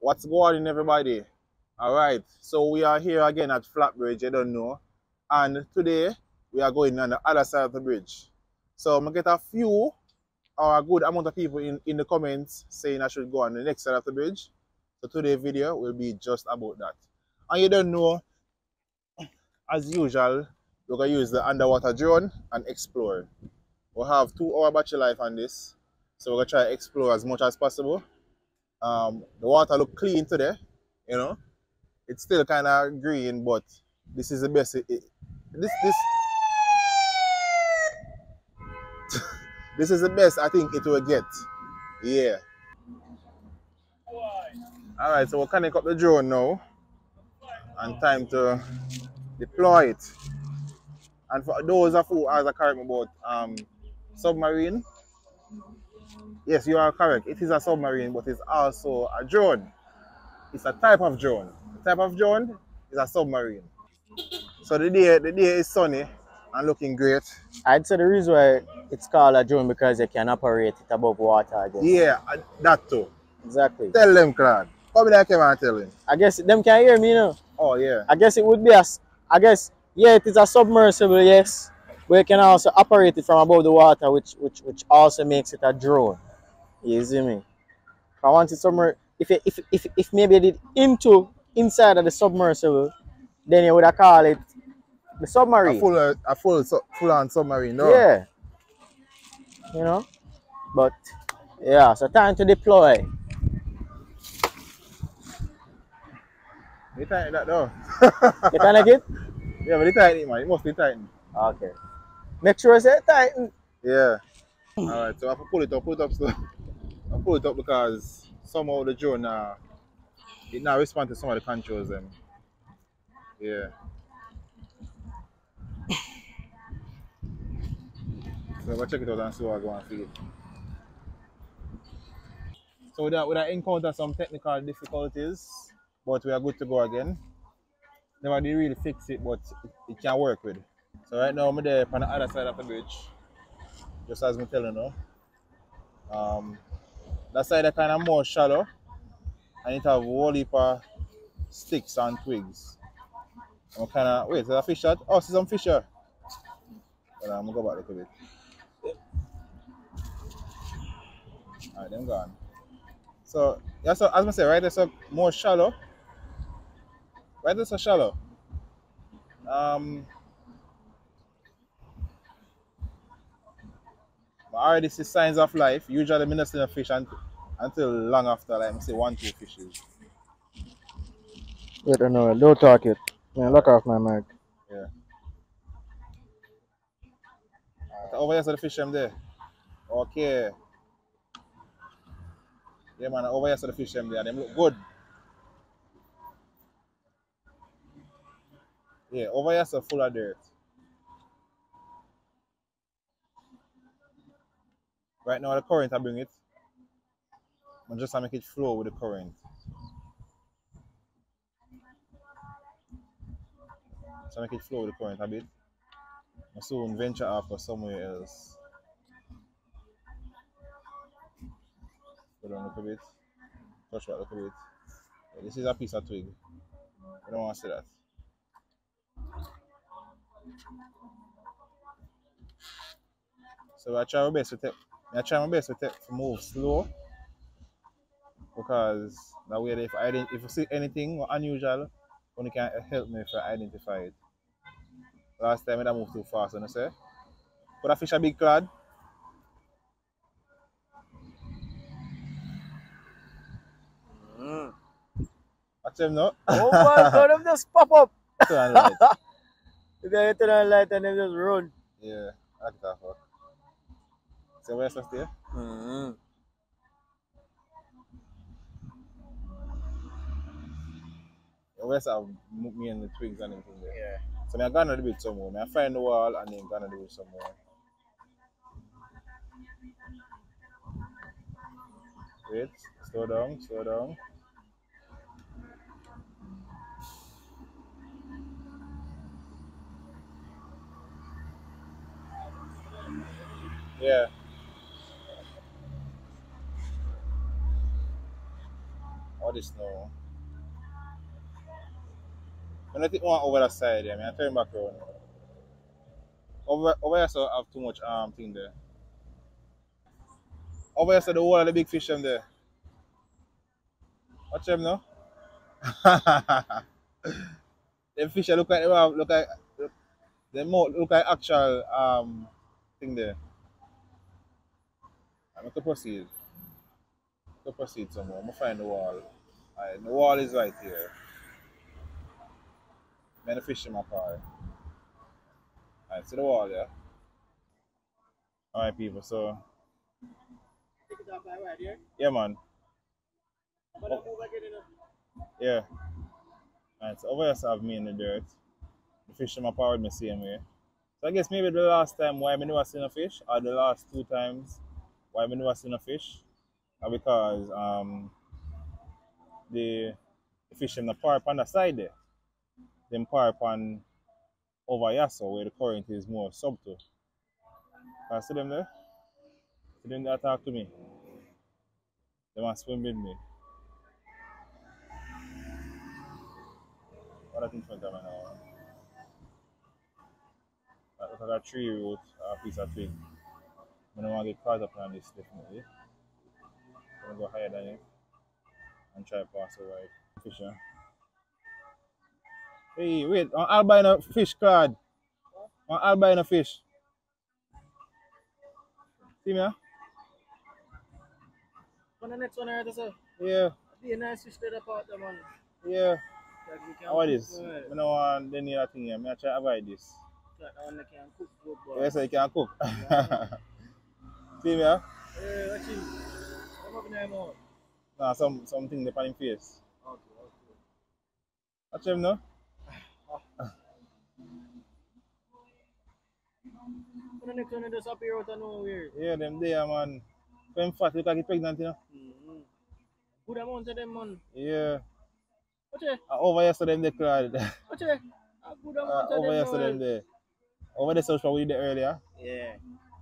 What's going on, everybody? All right, so we are here again at Flat Bridge, you don't know, and today we are going on the other side of the bridge. So I'm gonna get a few or a good amount of people in the comments saying I should go on the next side of the bridge. So today's video will be just about that. And you don't know, as usual, we're gonna use the underwater drone and explore. We'll have 2 hour battery life on this, so we're gonna try to explore as much as possible. The water look clean today, you know. It's still kind of green, but this is the best. This is the best I think it will get. Yeah. All right, so we'll connect up the drone now, and time to deploy it. And for those of who are correct about submarine. Yes, you are correct. It is a submarine, but it's also a drone. It's a type of drone. The type of drone is a submarine. So the day is sunny and looking great. I'd say the reason why it's called a drone because it can operate it above water, I guess. Yeah, that too. Exactly. Tell them, Claude. Probably I came and tell him. I guess them can hear me, you know. Oh, yeah. I guess it would be yeah, it is a submersible, yes. We can also operate it from above the water, which also makes it a drone. You see me? If I want it somewhere, if maybe it did inside of the submersible, then you would have called it the submarine. A full-on submarine, no? Yeah. You know? But yeah, so time to deploy. They tighten that though. You can like it? Yeah, but they tighten it, man. It must be tightened. Okay. Make sure it's tightened. Yeah. Alright, so I have to pull it up so I pull it up because somehow the drone it now responds to some of the controls then. Yeah. So we'll check it out and see what I go and feel. So we encountered some technical difficulties, but we are good to go again. Never did really fix it, but it can work with. So right now I'm there on the other side of the bridge. Just as I'm telling you. That side is kind of more shallow and it have a whole heap of sticks and twigs. I'm kind of, wait, is that a fish shot? Oh, see some fish here. Well, I'm going to go back a little bit. Alright, them gone. So, yeah, so as I say, right, it's more shallow. Right, it's so shallow. I already see signs of life. Usually I'm not seeing a fish until long after, like I say 1-2 fishes. Wait, no, don't talk it. Yeah, lock off my mic. Yeah. Over here, so the fish them there. Okay. Yeah, man, over here, so the fish them there. They look good. Yeah, over here, so full of dirt. Right now the current I bring it. I'm just gonna make it flow with the current. So make it flow with the current a bit. I soon venture off or somewhere else. Go down a little bit. Touch that a little bit. Yeah, this is a piece of twig. I don't wanna see that. So I try my best with it. I try my best to move slow because that way if you see anything unusual, only can help me if I identify it. Last time I moved too fast, you know say. Could I fish a big cod? Watch him now. Oh my god, them just pop up. Turn light. You gotta turn on light and them just run. Yeah, that's the fuck. So where's that there? Mm-hmm. Where's me and the twigs and everything there? Yeah. So I'm gonna do it somewhere. I find the wall and then gonna do it somewhere. Wait, slow down. Yeah. all this now. When I take one over the side, I mean, I turn back around. Over here, so I have too much arm thing there. Over here, so the whole of the big fish them there. Watch them now. Them fish look like they have, look like actual thing there. I'm going to proceed. I'm going to proceed somewhere. I'm going to find the wall. Alright, the wall is right here. I'm going to fish in my car. Alright, see the wall, yeah? Alright, people, so. Take it off that right here? Yeah, man. I'm going to move again in a... Yeah. Alright, so over here, so I have me in the dirt. The fish in my car with me, same way. So I guess maybe the last time why I never seen a fish, or the last two times. Why we never seen a fish? Because the fish them the park on the side there. Them park on over here so where the current is more subtle. Can I see them there? See them there talk to me. They must swim with me. What I think for them now? That looks like a tree root or a piece of twig. I don't want to get caught up on this, definitely. I'm going to go higher than it and try to pass the right fish. Huh? Hey, wait, an albino fish card. An albino fish. See me? Huh? On the next one, I heard sir. Yeah. Be a nice fish straight up out there, man. Yeah. How about this? I don't want any other thing here. I'm going to try to avoid this. That one that can cook good, bro. Yes, I can cook. Yeah. See me, huh? Hey, what's it? I'm up in there now. Nah, something they pan in face. Okay, okay. Watch him now. The next one just appear out of nowhere. Yeah, them there, man. Them fat, look like it's pregnant, you know. Mm-hmm. Good amount of them, man. Yeah. What's it? Over yesterday, they cried. What's it? Good amount of them. Over yesterday, there. Over the social we did earlier. Yeah.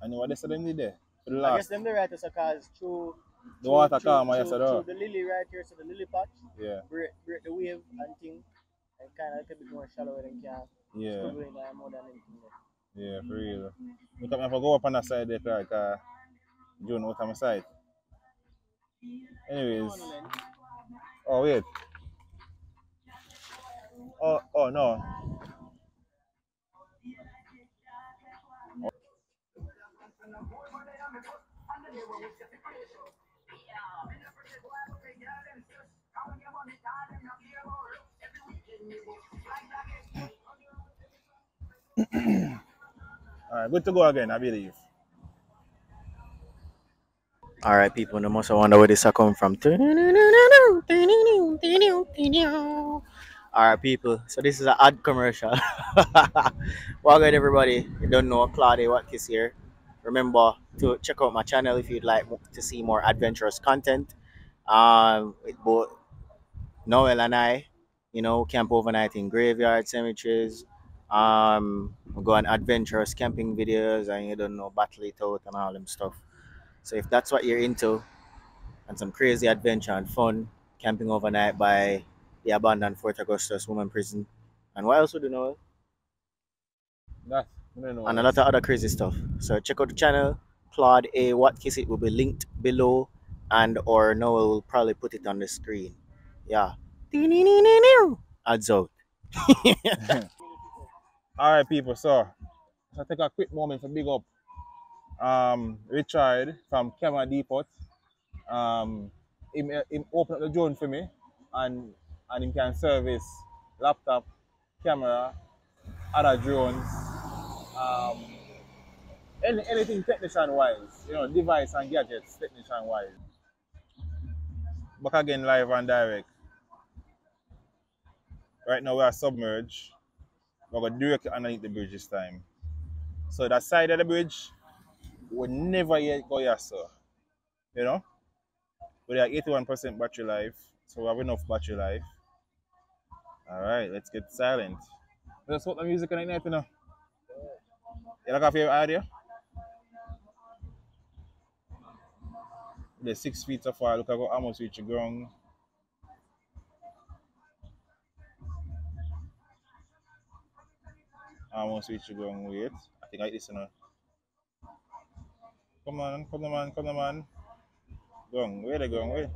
And what they said them did there. Last. I guess them the right here, so cause through the water calm, I guess the lily right here, so the lily patch, yeah, break the wave and thing, and kind of a little bit more shallower than can, yeah, more than anything there. Yeah, for real. Look at me if I go up on that side there, like, June out on my side. Anyways, oh wait, oh no. Alright, good to go again, I believe. Alright, people, no must wonder where this will come from. Alright, people, so this is an ad commercial. Welcome, everybody. You don't know, Claudia Watkiss here. Remember to check out my channel if you'd like to see more adventurous content. With both Noel and I, you know, camp overnight in graveyard cemeteries. We go on adventurous camping videos and you don't know, battle it out and all them stuff. So if that's what you're into, and some crazy adventure and fun, camping overnight by the abandoned Fort Augustus woman prison. And what else would you know? That. And a lot of other crazy stuff. So check out the channel, Claude A. Watkiss. It will be linked below, and or Noel will probably put it on the screen. Yeah. Ads out. Alright, people, so I take a quick moment for big up Richard from Camera Depot. Him open up the drone for me, and him can service laptop, camera, other drones. Anything technician wise, you know, device and gadgets technician wise. Back again live and direct. Right now we are submerged. We're going directly underneath the bridge this time. So that side of the bridge would never yet go here, sir. You know? We are 81% battery life, so we have enough battery life. Alright, let's get silent. Let's hope the music can ignite, you know. You look at your idea? The 6 feet so far, look at how much reach the ground. I want Switch to go and wait. I think I listen. Come on, come on, come on. Go on, where they going, where?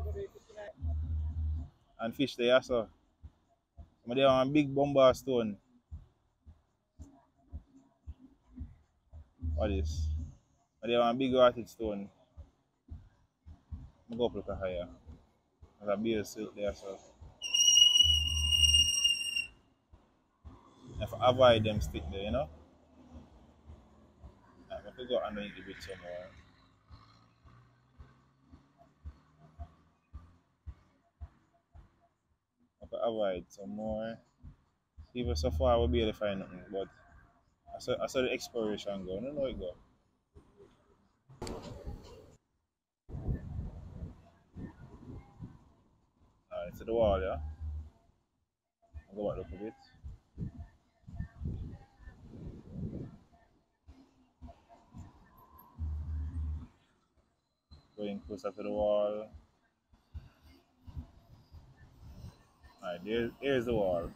And fish there, so. But they have a big bomber stone. What is? But they have a big hearted stone. I'm going to look higher. There's a beer suit there, so. If I avoid them stick there, you know? I'm going to go underneath the bridge somewhere. Avoid some more. Even so far, we'll be able to find nothing. But I saw the exploration go. I don't know where it go. Alright, so the wall, yeah. I'll go back up a bit. Going closer to the wall. Alright, here's the wall.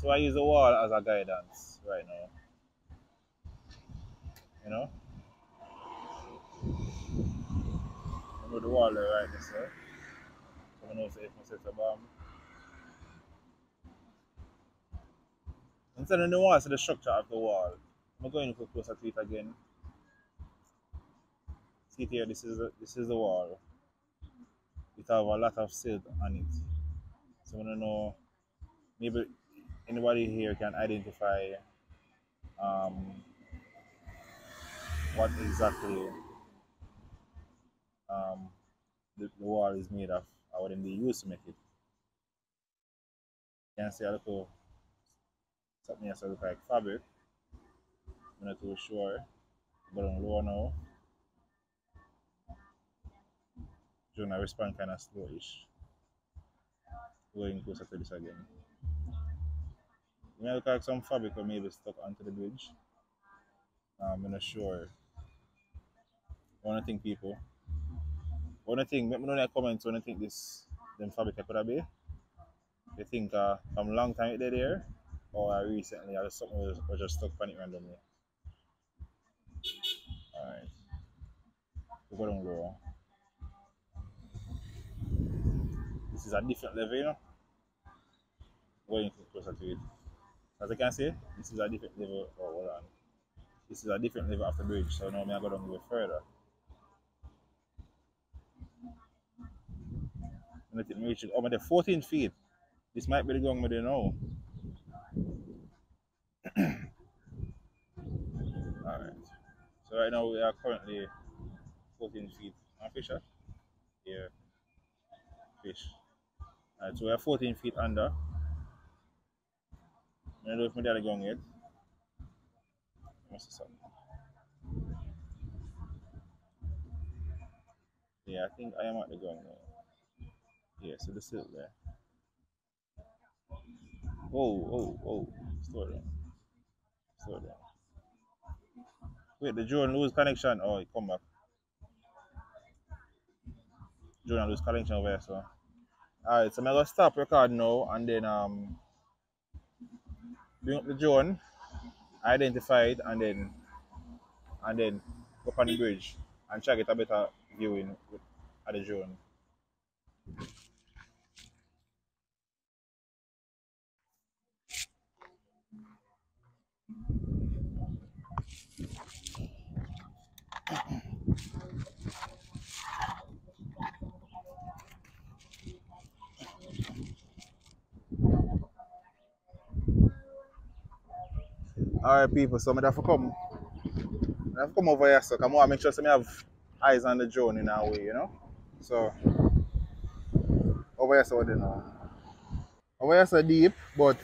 So I use the wall as a guidance right now. You know? I know the wall there, right? This way. So I know if I set a bomb. Instead of the wall, so the structure of the wall. I'm going to go closer to it again. See here, this is the wall. It has a lot of silt on it. So I want to know, maybe anybody here can identify what exactly the wall is made of, or what they use to make it. You can see a little something else that looks like fabric. I'm not too sure, but I'm lower now. June, I respond kind of slowish. Going closer to this again. It may look like some fabric or maybe stuck onto the bridge. I'm not sure. One thing, people. One thing, let me know in the comments when I think them fabric could have been. They think from a long time it did there, or recently, or something was just stuck on it randomly. Alright. We go down low. This is a different level, you know. Going closer to it. As you can see, this is a different level. Oh, hold on. This is a different level of the bridge, so now I'm going to go further. Let it reach over the 14 feet. This might be the going with it now. Alright. So right now we are currently 14 feet. Are fish up? Yeah. Fish. Alright, so we are 14 feet under. I don't know if my dad is going yet. Yeah, I think I am at the gong now. Yeah, so the silt there. Oh. Slow down. Slow down. Wait, the drone lose connection. Oh, it come back. Drone lose connection over here, so. Alright, so I'm going to stop record now and then bring up the drone, identify it, and then go up on the bridge and try to get a better viewing at the drone. Alright, people, so I'm going to have to come. I'm going to have to come over here, so I want to make sure I have eyes on the drone in our way, you know? So, over here, so what do you know? Over here, so deep, but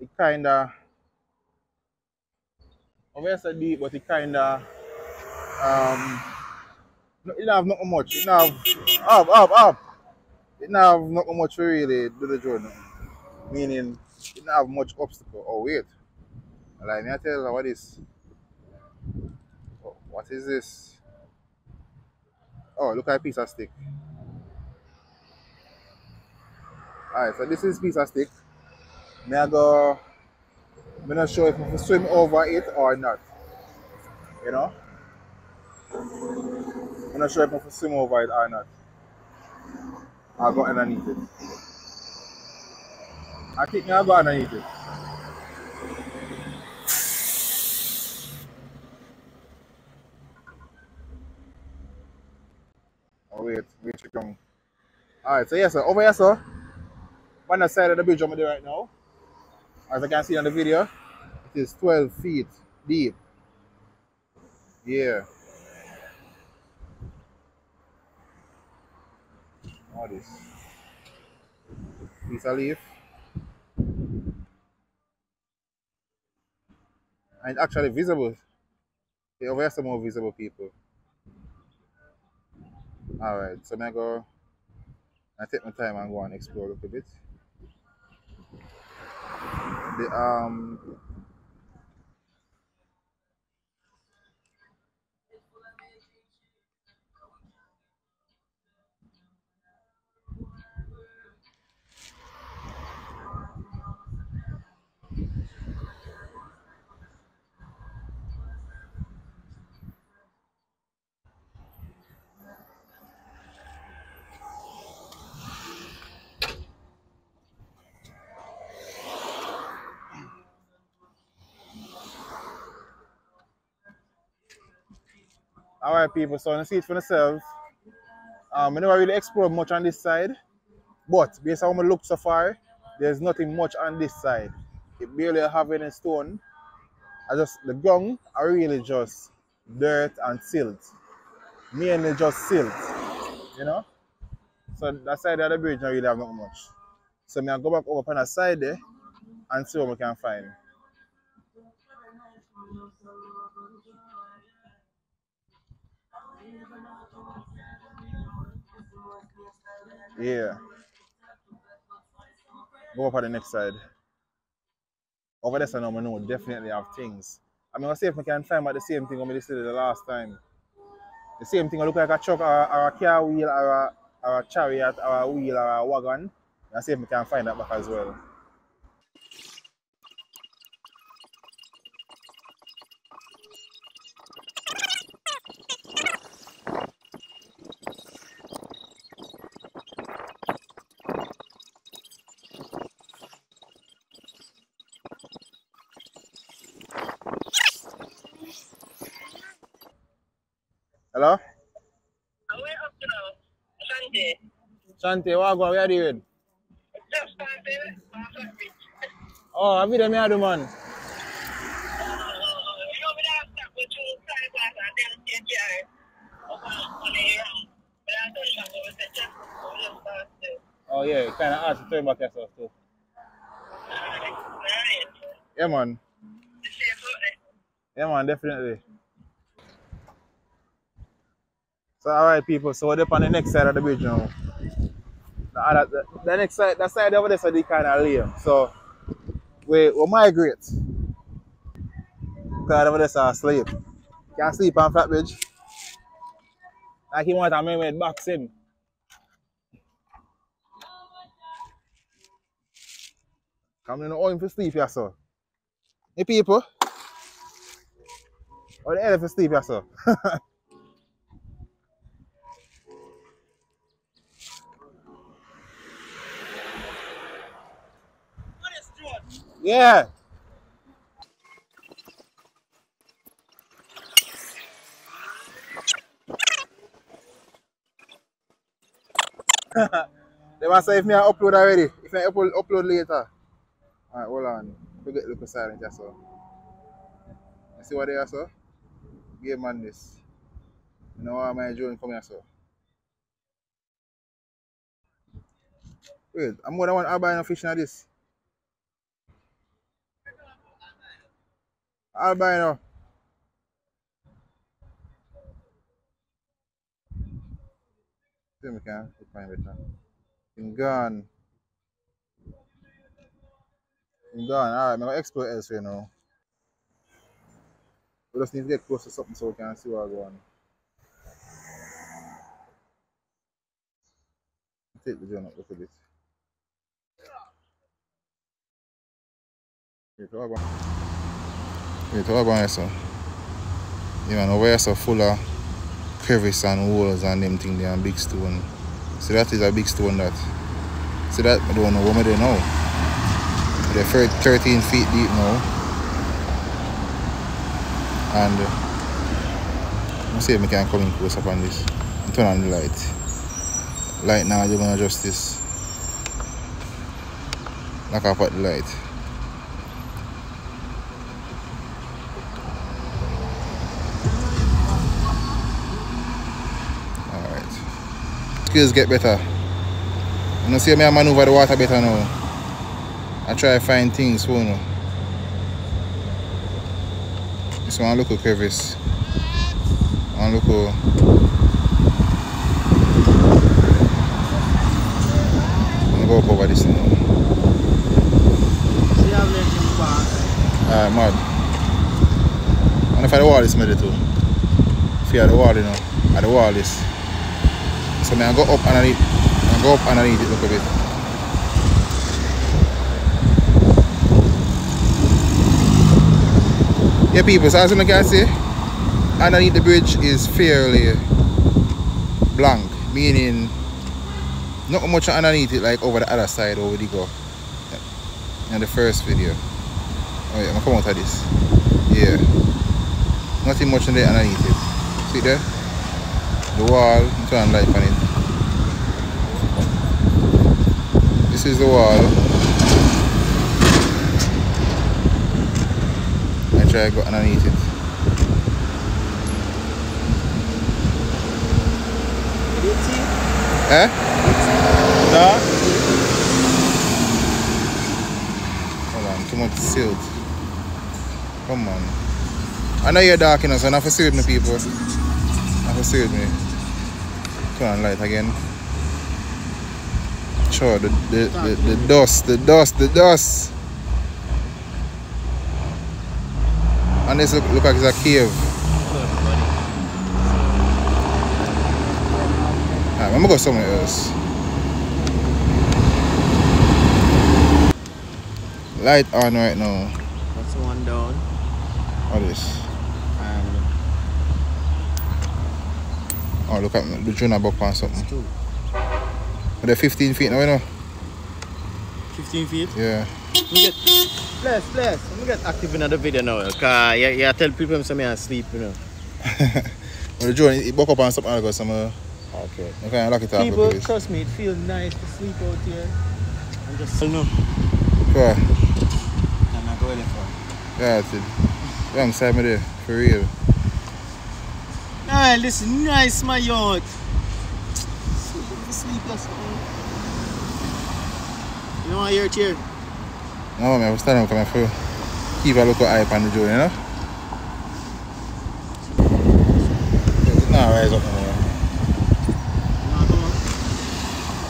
it kind of. Over here, so deep, but it kind of. It doesn't have nothing much. It doesn't have. Up! It doesn't have nothing much really to the drone. Meaning, it doesn't have much obstacle. Oh, wait. Like, may I tell you what is this? Oh, look at a piece of stick. Alright, so this is piece of stick. May I go I'm not sure if I swim over it or not. You know? I'm not sure if I swim over it or not. I'll go underneath it. I think I'll go underneath it. Oh, wait, check on. Alright, so yes, sir. Over here, sir. On the side of the bridge over there right now. As I can see on the video, it is 12 feet deep. Yeah. All this. Piece of leaf. And actually visible. They over here some more visible people. Alright, so I'm going to take my time and go and explore a little bit. Alright people, so you see it for yourselves. I never really explored much on this side, but based on how I looked so far, there's nothing much on this side. It barely have any stone. The ground are really just dirt and silt. Mainly just silt. You know? So that side of the bridge don't really have not much. So I'm gonna go back over on the side there and see what we can find. Yeah. Go up on the next side. Over there, I know definitely have things. I'm going to see if I can find out the same thing I said the last time. The same thing, I look like a truck or a car wheel or a chariot or a wheel or a wagon. I'll see if I can find that back as well. Hello? Where up to now? Shante. Shante, what are you doing? Just standing on Flat Bridge. Oh, I'm here, man. You know, we have to go through Cyprus and then take care on the ground. But I don't know if it's just going to start there. Oh, yeah, it's kind of hard to turn back yourself, too. Alright. Yeah, man. You safe out there? Yeah, man, definitely. So alright people, so we're up on the next side of the bridge now. The next side, that side over there is the kind of lame. So we migrate. Because over there is asleep. Can't sleep on Flat Bridge. Like he wants to make it box him. Come in the home for sleep here, sir. Hey people. Or the hell for sleep here, sir. Yeah. They must say if me I upload already. If I upload later. Alright, hold on. Forget look silent just so. You see what they are so? Game man this. You know why my drone come here so? Wait, I'm gonna want to buy no fish like this. Albino. See if we can find better. I'm gone. I'm gone. Alright, I'm going to explore elsewhere now. We just need to get close to something so we can see what's going on. Take the drone up a little bit. It's all by yourself. Yeah, man, over here so full of crevices and holes and them thing there and big stone. So that is a big stone that. So that, I don't know what they know. They're 13 feet deep now. And let's see if we can come in close up on this. Turn on the light. Light now, you're gonna adjust this. Lock up at the light. Skills get better. You know, see me maneuver the water better now. I try to find things for now. This one local crevice. One local. I'm gonna go up over this now. Alright, mad. I wonder if I the wall is made too. If you had the wall, you know. At the wall is. So I'm going to go up underneath it a little bit. Yeah people, so as you guys say, underneath the bridge is fairly blank, meaning not much underneath it like over the other side over the go. In the first video. Oh yeah, I'm going to come out of this. Yeah. Nothing much in there underneath it. See there? The wall, turn light on it. This is the wall. I try to go underneath it. Eh? No? Hold on, too much silt. Come on. I know you're dark enough, so I'm not for save me people. Save me. Turn on light again. Sure, the dust, the dust. And this look like it's a cave. Alright, I'm gonna go somewhere else. Light on right now. That's the one down. All this. Oh, look at the drone above and something. But they're 15 feet now, you know? 15 feet? Yeah. Please. I'm get active in another video now. Because you tell people I'm asleep, you know. But the drone, it buck up and something and got some. Okay. You can lock it up. People, trust me, it feels nice to sleep out here. I'm just. I know. Cool. I'm not going for it. Yeah, it's it. Yeah, I'm sad there, for real. Ah, this is nice, my yacht. Sleep last night. You don't want your chair? No, man, I'm standing up for keep a local eye on the joint, you know? It's not rise up anymore. I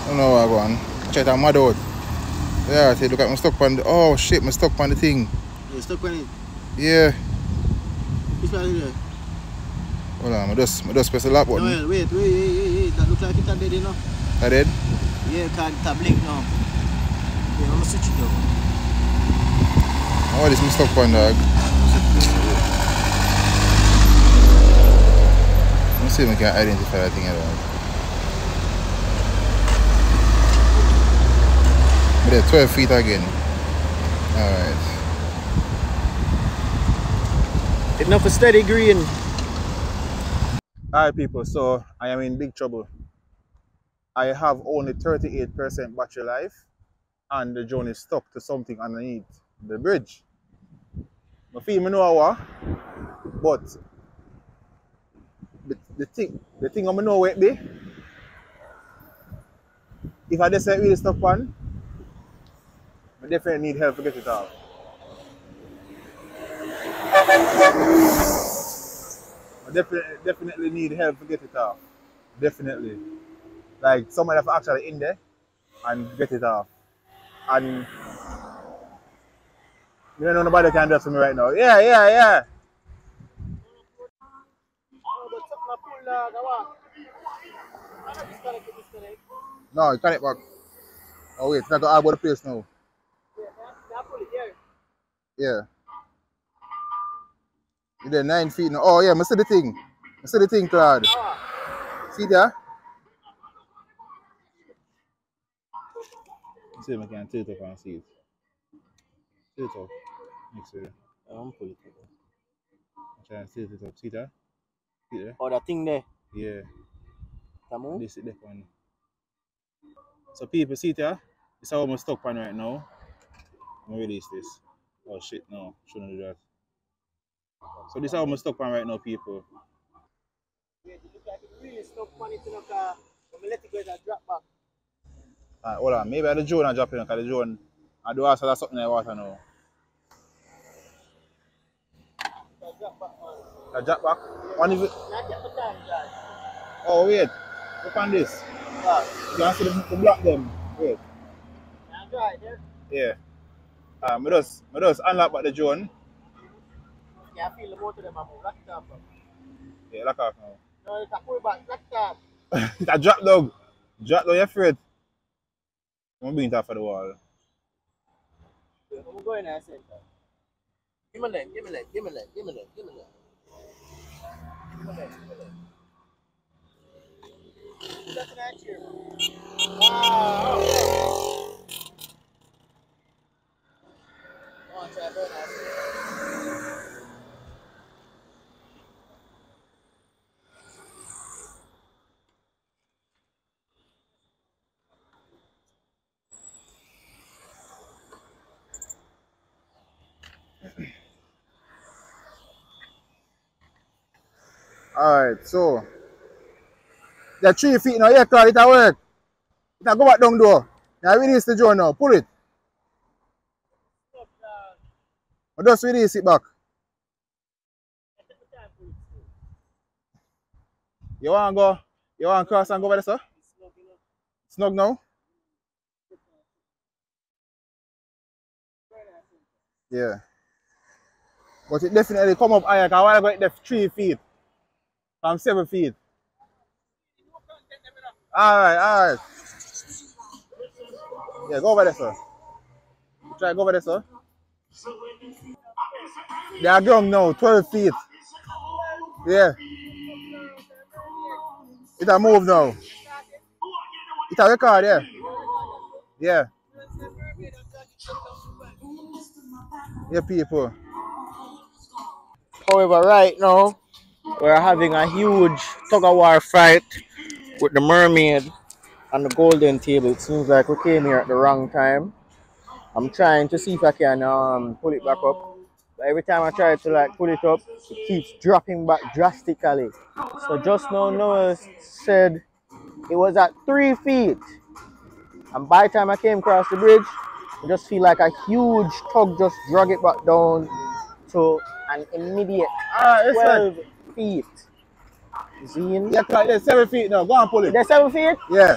don't know where I'm going. Check that mad out. Yeah, look at me stuck on the. Oh shit, I'm stuck on the thing. You're stuck on it? Yeah. Which part is there? Hold on, I just press the lock button. No, wait. That looks like it's dead, you know? That dead? Yeah, because it's blink now. Yeah, I'm going to switch it down. Oh, this is stuck on, dog. Let me see if I can identify that thing at all. But they're 12 feet again. Alright. It's not for steady green. Alright people, so I am in big trouble. I have only 38% battery life and the drone is stuck to something underneath the bridge. I feel me know what, but the thing I know where it be, if I just really stuck on, I definitely need help to get it off. Definitely need help to get it off. Definitely. Like someone that's actually in there and get it off. And you don't know nobody can do that to me right now. Yeah. No, you can't back. Oh wait, it's not gonna go out of the place now. Yeah. You there 9 feet now. Oh yeah, I see the thing. I see the thing, Claude. See that? See if I can tilt up and see it. Tilt up. Next to it. I'm pulling it up. I'm trying to tilt it up. See that? See that? Oh, that thing there? Yeah. Come this is the one. So people, see that? It's almost stuck on right now. I'm going to release this. Oh shit, no. Shouldn't do that. So this is almost stuck on right now, people. Yeah, it looks like it really stuck on it. I'm let it go and drop back. Alright, hold on. Maybe I the drone and drop it because the drone I do also that's something in the water now. I drop back. One if it... Oh wait. Look on this. You can see the block them. Wait. Yeah. I just unlock back the drone. Yeah, I feel the motor them and lock it off. Yeah, lock off now. No, it's a pull back, lock it off. It's a drop dog. Drop dog, you're afraid. I'm going to bring it off of the wall. I'm going to say that. Give me that. That's an answer. Wow. Come on, try burn out. Alright, so the 3 feet now, yeah, Claude, it'll work. It'll go back down door. Now release the drone now, pull it. Or just release it back. You wanna go? You wanna cross and go by the sir? Snug now? Yeah. But it definitely come up higher, because I wanna go at the 3 feet. I'm 7 feet. Alright, alright. Yeah, go over there, sir. Try go over there, sir. They are grown now, 12 feet. Yeah. It a move now. It a record, yeah. Yeah. Yeah, people. However, right now, we're having a huge tug-of-war fight with the mermaid and the golden table. It seems like we came here at the wrong time. I'm trying to see if I can pull it back up. But every time I try to like pull it up, it keeps dropping back drastically. So just now Noel said it was at 3 feet. And by the time I came across the bridge, I just feel like a huge tug just drug it back down to an immediate 12 feet. Zine. Yeah, they're 7 feet now. Go and pull it. They're 7 feet? Yeah.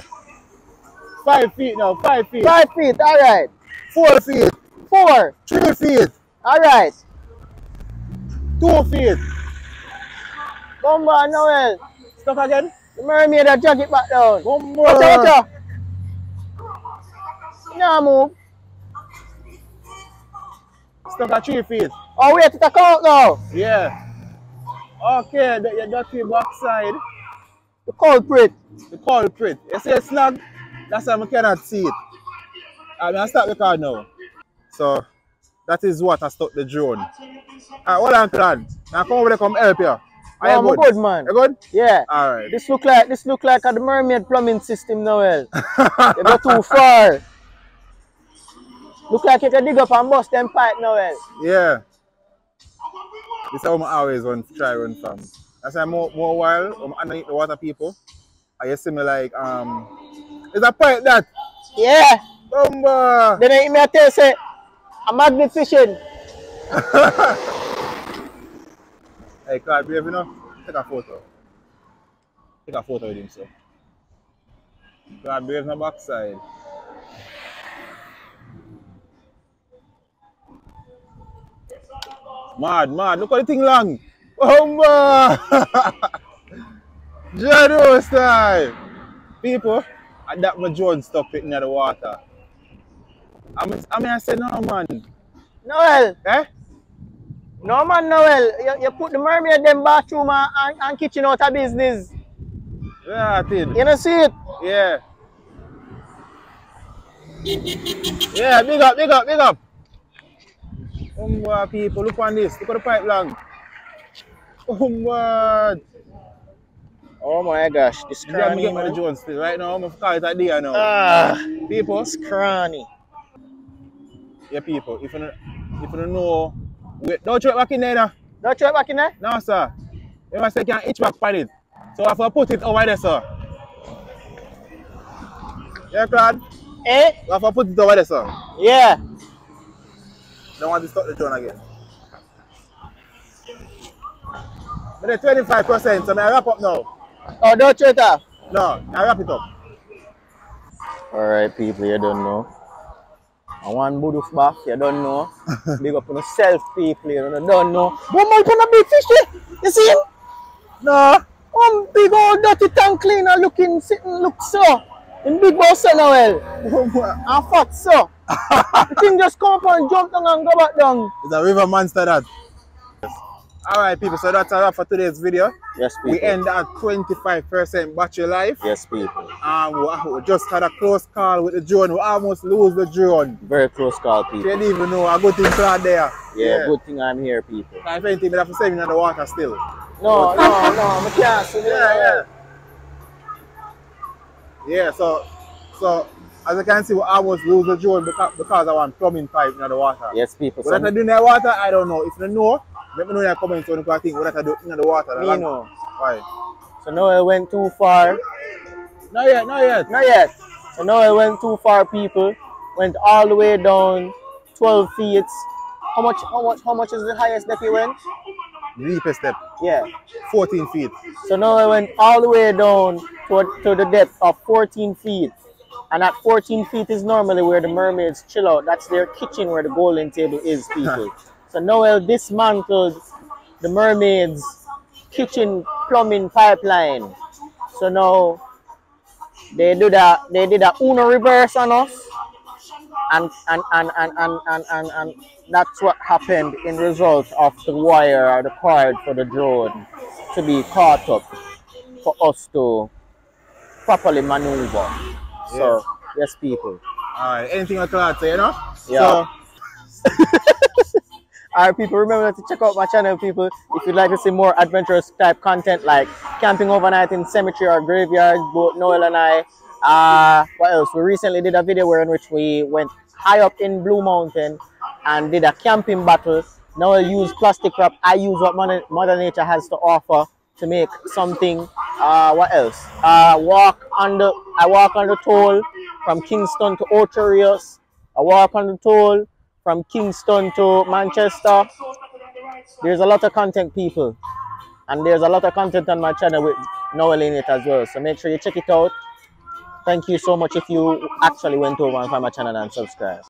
5 feet now. 5 feet. 5 feet. All right. 4 feet. 4. 3 feet. All right. 2 feet. Come on, Noel. Stuck again? The mermaid that drag it back down. Come on. No move. Stuck at 3 feet. Oh, wait. It's a count now. Yeah. Okay, you got your backside. The culprit. The culprit. You see it's snug? That's why I cannot see it. I'm going to start the car now. So, that is what I stuck the drone. Alright, hold on, Claude. Now come over there, come help you. Are you good, man? You good? Yeah. Alright. This look like a mermaid plumbing system, Noel. You go too far. Look like you can dig up and bust them pipe, Noel. Yeah. This is how I always want to try run from. That's why more while I'm underneath the water, people. I just see me like, it's a pipe that. Yeah. Bumba. Then I may tell say, a magnet fishing. Hey, Claude, brave enough. Take a photo. Take a photo with him, sir. Claude, brave on the backside. Mad, look at the thing long. Oh my! Jado's time! People, I got my drone stuck in the water. I said no, man. Noel! Eh? No man, Noel, you put the mermaid in them bathroom and kitchen out of business. Yeah, I did. You know see it? Yeah. Yeah, big up, big up, big up. People, look on this. Look at the pipeline. Oh my gosh, this cranny. Yeah, I'm getting the Jones still. Right now, I'm going to call it a day now. People, it's cranny. Yeah, people, if you don't know, wait, don't throw it back in there now. Don't throw it back in there? No, sir. You must say you can't itch back on it. So I have to put it over there, sir. Yeah, Claude? Eh? I have to put it over there, sir. Yeah. Don't want to stop the drone again. But they're 25%, so I wrap up now. Oh, don't throw it off? No, I wrap it up. Alright, people, you don't know. I want Buduf back, you don't know. Big up on yourself, people, you don't know. One man put a big fish there. You see him? No. One big old dirty tank cleaner looking, sitting, look so. In big boss, Noel. I'm fat, so. The thing just come up and jump down and go back down. It's a river monster, that. Yes. Alright, people, so that's a wrap for today's video. Yes, people. We end at 25% battery life. Yes, people. We just had a close call with the drone. We almost lose the drone. Very close call, people. You didn't even know. A good thing out there. Yeah, yeah, good thing I'm here, people. If anything, we have to save in the water still. No, no, I can't see. Yeah, yeah. Yeah, so as you can see, we almost lose the drone because I want plumbing pipe in the water. Yes, people. What I do in the water, I don't know. If you know, let me know in the comments on the thing. What I do in the water. Me know. Right. So now I went too far. Not yet, not yet. Not yet. So now I went too far, people. Went all the way down 12 feet. How much is the highest that you went? Deepest depth. Yeah. 14 feet. So now I went all the way down to the depth of 14 feet. And at 14 feet is normally where the mermaids chill out. That's their kitchen where the golden table is, people. So Noel dismantled the mermaid's kitchen plumbing pipeline. So now they did a Uno reverse on us. And that's what happened in result of the wire or the cord for the drone to be caught up for us to properly maneuver. Yes. So yes, people. Alright, anything I can say, you know? Yeah. So. Alright, people, remember to check out my channel, people, if you'd like to see more adventurous type content like camping overnight in cemetery or graveyard, both Noel and I. What else? We recently did a video in which we went high up in Blue Mountain and did a camping battle. Now I use plastic wrap. I use what Mother Nature has to offer to make something. What else? I walk on the toll from Kingston to Ocherios. I walk on the toll from Kingston to Manchester. There's a lot of content, people, and there's a lot of content on my channel with Noel in it as well. So make sure you check it out. Thank you so much if you actually went over and found my channel and subscribed.